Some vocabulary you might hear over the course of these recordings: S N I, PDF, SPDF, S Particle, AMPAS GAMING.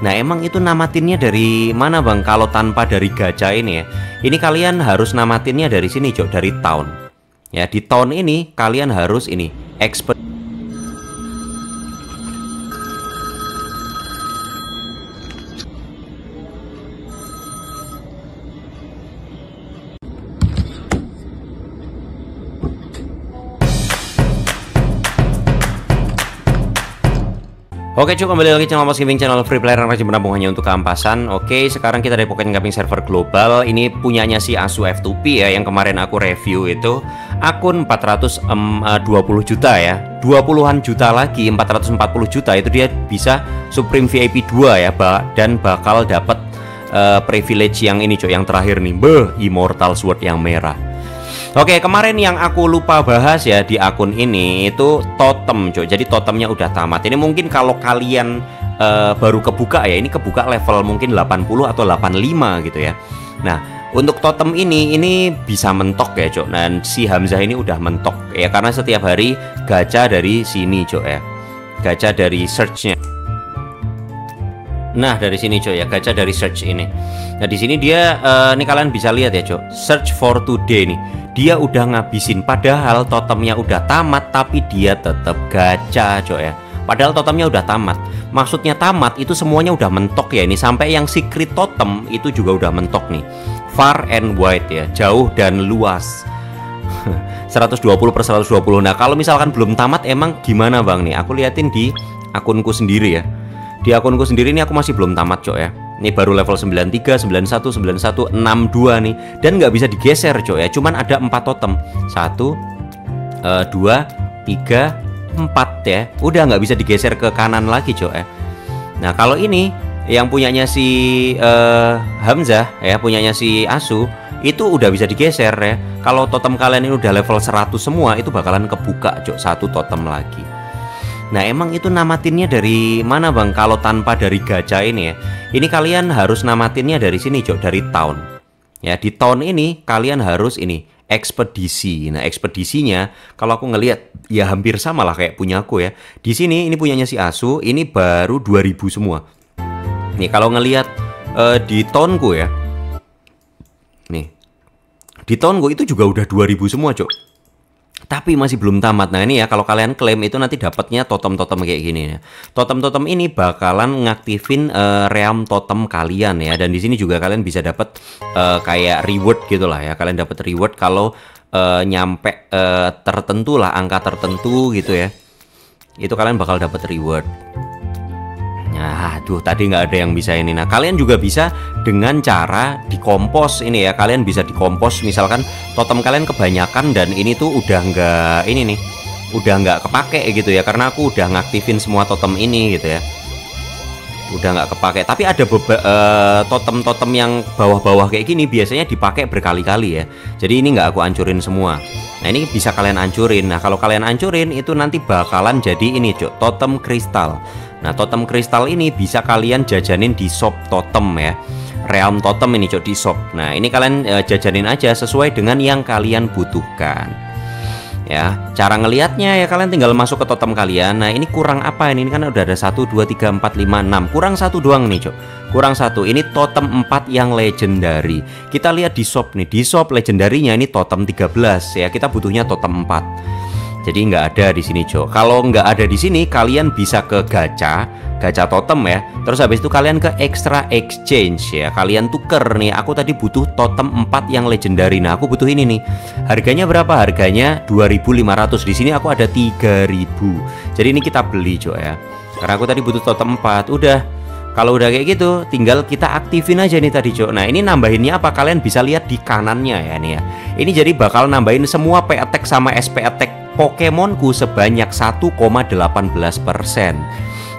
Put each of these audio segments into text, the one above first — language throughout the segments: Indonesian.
Nah, emang itu namatinnya dari mana, Bang? Kalau tanpa dari gacha ini ya. Ini kalian harus namatinnya dari sini, Jok, dari town. Ya, di town ini kalian harus ini expert. Oke cuy, kembali lagi channel Ampas Gaming, channel free player yang rajin menabung hanya untuk keampasan. Oke, sekarang kita dari Pocket Gaming server global. Ini punyanya si Asu F2P ya, yang kemarin aku review itu akun 420 juta ya, 20-an juta lagi, 440 juta itu dia bisa Supreme VIP 2 ya, dan bakal dapat privilege yang ini cuy, yang terakhir nih, Immortal Sword yang merah. Oke, kemarin yang aku lupa bahas ya di akun ini itu totem, coy. Jadi totemnya udah tamat. Ini mungkin kalau kalian baru kebuka ya, ini kebuka level mungkin 80 atau 85 gitu ya. Nah, untuk totem ini bisa mentok ya, coy. Dan si Hamzah ini udah mentok ya, karena setiap hari gacha dari sini, coy ya. Gacha dari search-nya. Nah, dari sini, coy ya, gacha dari search ini. Nah, di sini dia ini kalian bisa lihat ya, coy. Search for today nih. Dia udah ngabisin, padahal totemnya udah tamat, tapi dia tetap gacha coy ya. Padahal totemnya udah tamat, maksudnya tamat itu semuanya udah mentok ya. Ini sampai yang secret totem itu juga udah mentok nih, far and wide ya, jauh dan luas. 120/120. Nah, kalau misalkan belum tamat emang gimana Bang nih? Aku liatin di akunku sendiri ya. Di akunku sendiri ini aku masih belum tamat coy ya. Ini baru level 93, 91, 91, 62 nih. Dan nggak bisa digeser coy ya. Cuman ada 4 totem. 1, 2, 3, 4 ya. Udah nggak bisa digeser ke kanan lagi coy ya. Nah kalau ini yang punyanya si Hamzah ya, punyanya si Asu, itu udah bisa digeser ya. Kalau totem kalian ini udah level 100 semua, itu bakalan kebuka coy, satu totem lagi. Nah, emang itu namatinnya dari mana, Bang? Kalau tanpa dari gacha ini ya. Ini kalian harus namatinnya dari sini, Jok, dari town. Ya, di town ini kalian harus ini ekspedisi. Nah, ekspedisinya kalau aku ngelihat ya hampir sama lah kayak punya aku ya. Di sini ini punyanya si Asu, ini baru 2000 semua. Nih, kalau ngelihat di townku ya. Nih. Di townku itu juga udah 2000 semua, Jok. Tapi masih belum tamat. Nah ini ya, kalau kalian klaim itu nanti dapatnya totem-totem kayak gini ya. Totem-totem ini bakalan ngaktifin realm totem kalian ya. Dan di sini juga kalian bisa dapat kayak reward gitulah ya. Kalian dapat reward kalau nyampe tertentu lah, angka tertentu gitu ya. Itu kalian bakal dapat reward. Nah, aduh tadi nggak ada yang bisa ini. Nah kalian juga bisa dengan cara dikompos ini ya. Kalian bisa dikompos misalkan totem kalian kebanyakan dan ini tuh udah nggak ini nih, udah nggak kepake gitu ya, karena aku udah ngaktifin semua totem ini gitu ya, udah nggak kepake. Tapi ada totem-totem yang bawah-bawah kayak gini biasanya dipakai berkali-kali ya, jadi ini nggak aku hancurin semua. Nah ini bisa kalian hancurin. Nah kalau kalian hancurin itu nanti bakalan jadi ini Cuk, totem kristal. Nah totem kristal ini bisa kalian jajanin di shop totem ya, realm totem ini Cuk, di shop. Nah ini kalian jajanin aja sesuai dengan yang kalian butuhkan ya. Cara ngelihatnya ya kalian tinggal masuk ke totem kalian. Nah ini kurang apa ini kan udah ada 1, 2, 3, 4, 5, 6. Kurang satu doang nih Cuk, kurang satu. Ini totem 4 yang legendary. Kita lihat di shop nih, di shop legendarinya ini totem 13 ya, kita butuhnya totem 4. Jadi nggak ada di sini Cok. Kalau nggak ada di sini kalian bisa ke gacha, gacha totem ya. Terus habis itu kalian ke extra exchange ya. Kalian tuker nih. Aku tadi butuh totem 4 yang legendary. Nah, aku butuh ini nih. Harganya berapa? Harganya 2.500. Di sini aku ada 3.000. Jadi ini kita beli Cok ya. Karena aku tadi butuh totem 4. Udah. Kalau udah kayak gitu tinggal kita aktifin aja nih tadi Cok. Nah ini nambahinnya apa, kalian bisa lihat di kanannya ya nih ya. Ini jadi bakal nambahin semua P attack sama SP attack Pokemonku sebanyak 1,18%.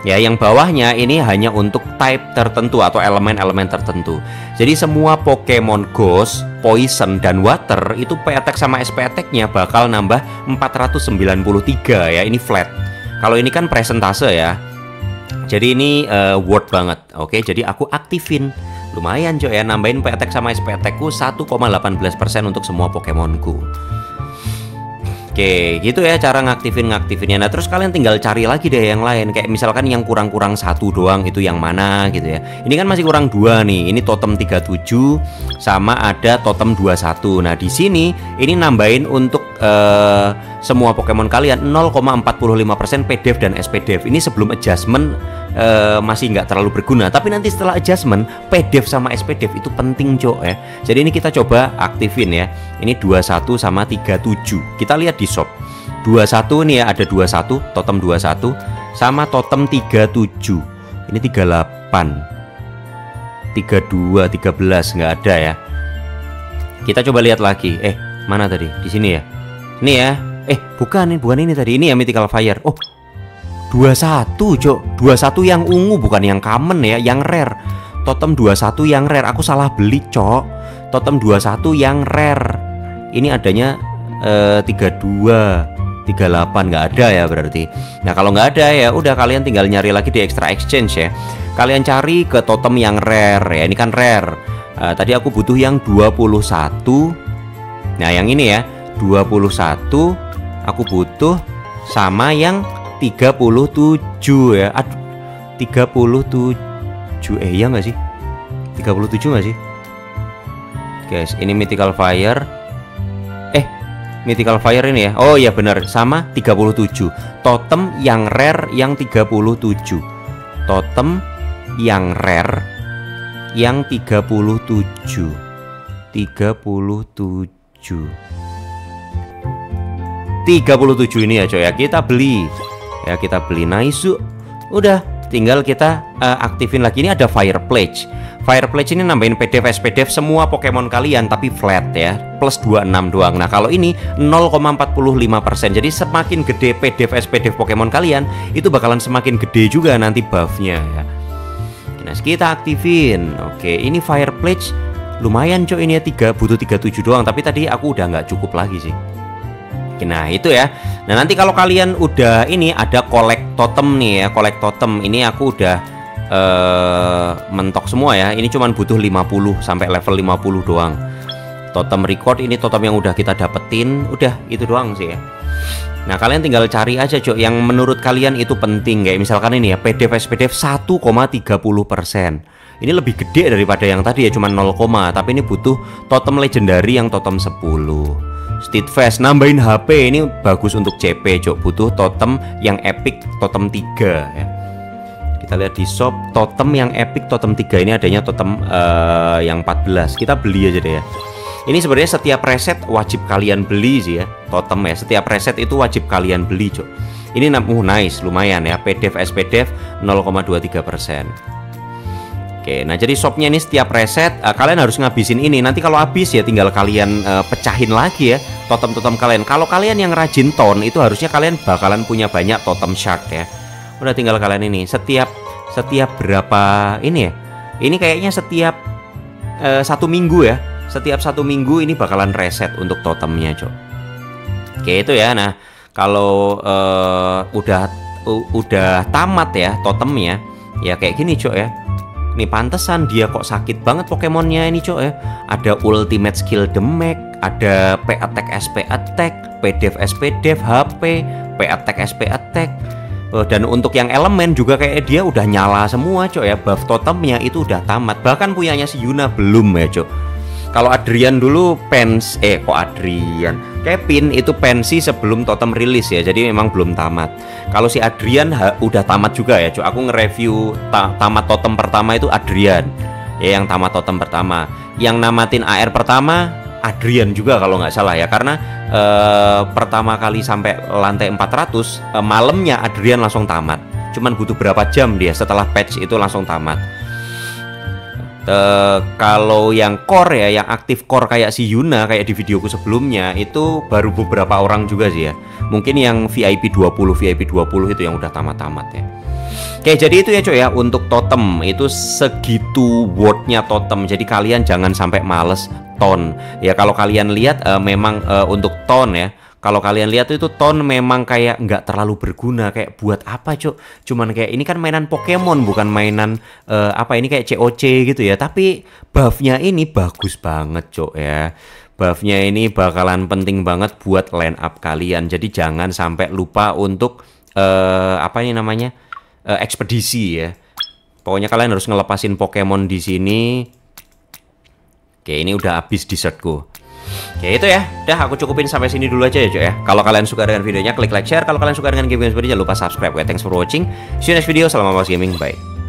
Ya yang bawahnya ini hanya untuk type tertentu atau elemen-elemen tertentu. Jadi semua Pokemon Ghost, Poison, dan Water itu P attack sama SP attack-nya bakal nambah 493 ya, ini flat. Kalau ini kan presentase ya. Jadi ini word banget. Oke, jadi aku aktifin. Lumayan coy ya, nambahin P attack sama SP attack-ku 1,18% untuk semua Pokemonku. Oke, gitu ya cara ngaktifinnya. Nah, terus kalian tinggal cari lagi deh yang lain. Kayak misalkan yang kurang-kurang satu doang itu yang mana gitu ya. Ini kan masih kurang dua nih. Ini totem 37 sama ada totem 21. Nah, di sini ini nambahin untuk semua Pokemon kalian 0,45% PDF dan SPDF. ini sebelum adjustment masih nggak terlalu berguna, tapi nanti setelah adjustment PDF sama SPDF itu penting cok ya. Jadi ini kita coba aktifin ya. Ini 21 sama 37. Kita lihat di shop 21 nih ya, ada 21 totem 21 sama totem 37. Ini 38 32 13 nggak ada ya. Kita coba lihat lagi. Mana tadi? Di sini ya. Ini ya. Bukan ini tadi. Ini ya Mythical Fire. 21, cok. 21 yang ungu bukan yang common ya, yang rare. Totem 21 yang rare. Aku salah beli, cok. Totem 21 yang rare. Ini adanya 32. 38 nggak ada ya berarti. Nah kalau nggak ada ya udah kalian tinggal nyari lagi di extra exchange ya. Kalian cari ke totem yang rare ya. Ini kan rare. Tadi aku butuh yang 21. Nah yang ini ya 21 aku butuh sama yang 37 ya. Aduh, 37 iya nggak sih? 37 nggak sih? Guys, ini Mythical Fire. Mythical Fire ini ya. Oh iya benar, sama 37. Totem yang rare yang 37. Totem yang rare yang 37. 37 ini ya coy ya. Kita beli. Ya kita beli Naizu. Udah, tinggal kita aktifin lagi. Ini ada Fire Pledge. Fire Pledge ini nambahin PDF SPDF semua Pokemon kalian tapi flat ya, plus 26 doang. Nah kalau ini 0,45%. Jadi semakin gede PDF SPDF Pokemon kalian itu bakalan semakin gede juga nanti buffnya ya. Nah kita aktifin. Oke, ini Fire Pledge lumayan coy ini ya, butuh 37 doang. Tapi tadi aku udah nggak cukup lagi sih. Nah itu ya. Nah nanti kalau kalian udah ini ada collect totem nih ya. Collect totem ini aku udah mentok semua ya. Ini cuman butuh 50 sampai level 50 doang. Totem record ini totem yang udah kita dapetin, udah itu doang sih ya. Nah kalian tinggal cari aja cok yang menurut kalian itu penting. Kayak misalkan ini ya PDF 1,30%. Ini lebih gede daripada yang tadi ya, cuman 0, tapi ini butuh totem legendary yang totem 10. Steadfast nambahin HP ini bagus untuk CP cok, butuh totem yang epic totem 3 ya. Kita lihat di shop totem yang epic totem 3 ini adanya totem yang 14. Kita beli aja deh ya. Ini sebenarnya setiap reset wajib kalian beli sih ya totem ya. Setiap reset itu wajib kalian beli cok. Ini nice lumayan ya. PDF SPDF 0,23%. Oke, nah jadi shopnya ini setiap reset kalian harus ngabisin ini. Nanti kalau habis ya tinggal kalian pecahin lagi ya totem-totem kalian. Kalau kalian yang rajin ton itu harusnya kalian bakalan punya banyak totem shard ya. Udah tinggal kalian ini setiap berapa ini ya, ini kayaknya setiap 1 minggu ya, setiap 1 minggu ini bakalan reset untuk totemnya cok. Oke itu ya. Nah kalau udah tamat ya totemnya ya kayak gini cok ya. Nih pantesan dia kok sakit banget Pokemonnya ini cok ya. Ada ultimate skill damage, ada P attack SP attack, PDF SPDF, HP, P attack SP attack. Dan untuk yang elemen juga kayak dia udah nyala semua cok ya. Buff totemnya itu udah tamat. Bahkan punyanya si Yuna belum ya cok. Kalau Adrian dulu pens Kevin itu pensi sebelum totem rilis ya. Jadi memang belum tamat. Kalau si Adrian udah tamat juga ya cok. Aku nge-review tamat totem pertama itu Adrian ya, yang tamat totem pertama. Yang namatin AR pertama Adrian juga kalau nggak salah ya, karena pertama kali sampai lantai 400 malamnya Adrian langsung tamat. Cuman butuh berapa jam dia setelah patch itu langsung tamat. Kalau yang core ya, yang aktif core kayak si Yuna kayak di videoku sebelumnya itu baru beberapa orang juga sih ya. Mungkin yang VIP 20 itu yang udah tamat-tamat ya. Oke, jadi itu ya coy ya untuk totem. Itu segitu worth-nya totem. Jadi kalian jangan sampai males ton. Ya kalau kalian lihat memang untuk ton ya. Kalau kalian lihat itu ton memang kayak nggak terlalu berguna. Kayak buat apa cok? Cuman kayak ini kan mainan Pokemon, bukan mainan ini kayak COC gitu ya. Tapi buffnya ini bagus banget cok ya. Buffnya ini bakalan penting banget buat line up kalian. Jadi jangan sampai lupa untuk ekspedisi ya. Pokoknya kalian harus ngelepasin Pokemon di sini. Oke, ini udah habis dessertku. Ya itu ya, udah aku cukupin sampai sini dulu aja ya cuy ya. Kalau kalian suka dengan videonya klik like, share. Kalau kalian suka dengan game-game seperti ini jangan lupa subscribe ya. Thanks for watching. See you next video. Salam Ampas Gaming. Bye.